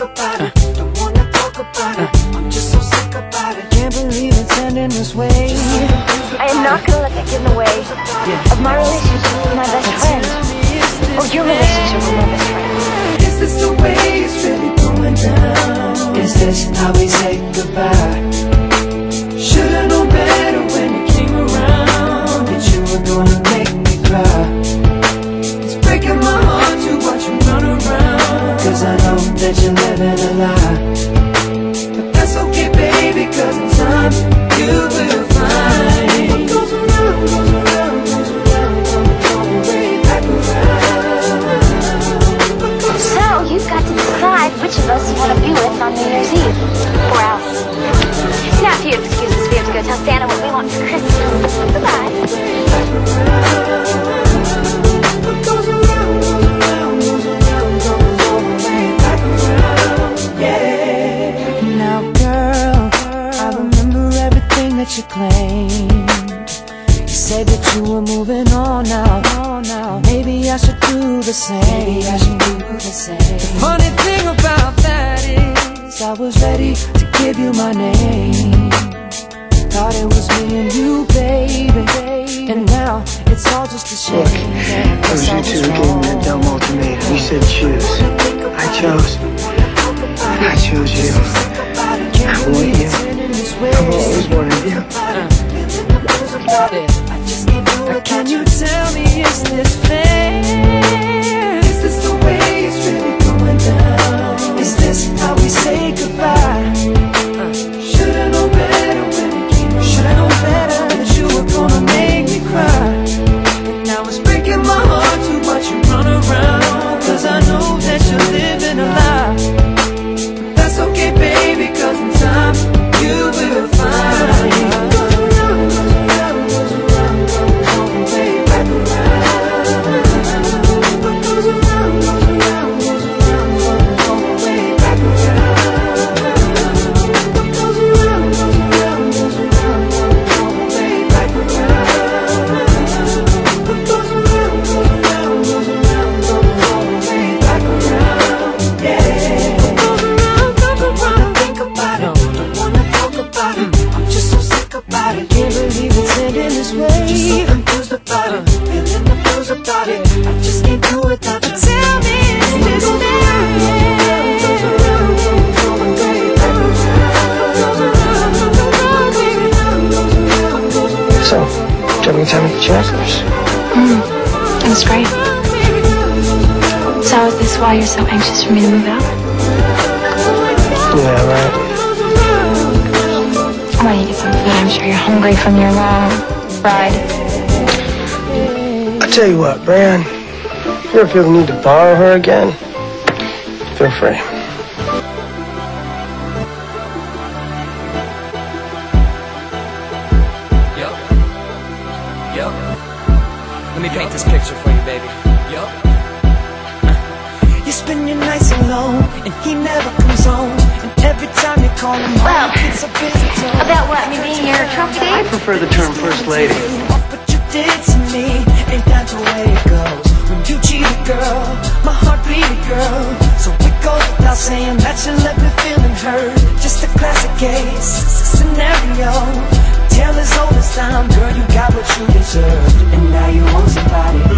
think about it, don't wanna talk about it, I'm just so sick about it. Can't believe it's ending this way. I am not gonna let that get in the way of my relationship with my best friend, or your relationship with my best friend. Is this the way it's really going down? Is this how we say goodbye? Should've known better when you came around that you were gonna make me cry. It's breaking my heart to watch you run around, cause I know that you're living a lie. But that's okay, baby, cause in time you will find what goes around, goes around. Which of us you want to be with on New Year's Eve, or else. Now, if you'd excuse us, we have to go tell Santa what we want for Christmas. Goodbye. Now, girl, I remember everything that you claimed. You said that you were moving on now. Maybe I should do the same. Maybe I should do the same. The funny thing about that is I was ready to give you my name. Thought it was me and you, baby. And now it's all just a shame. Look, it was you two who gave me that dumb ultimatum. You said choose. I chose. I chose you. I want you. I've always wanted you. Now can you tell me, is this fair? Is this the way it's really going down? Is this how we say goodbye? Should've known better when you came around. Should've known better that you were gonna make me cry. And now it's breaking my heart to watch you run around, cause I know that you're living a lie. But that's okay, baby, cause in time you will find. That's great. So is this why you're so anxious for me to move out? Yeah, right. Why don't you get some food? I'm sure you're hungry from your long ride. I'll tell you what, Brian. If you ever feel the need to borrow her again, feel free. I prefer the term first lady. But you did to me, ain't that the way it goes? When you cheated, girl, my heart beat, girl. So it goes without saying that you left me feeling hurt. Just a classic case scenario. Tale as old as time, girl, you got what you deserved, and now you want somebody.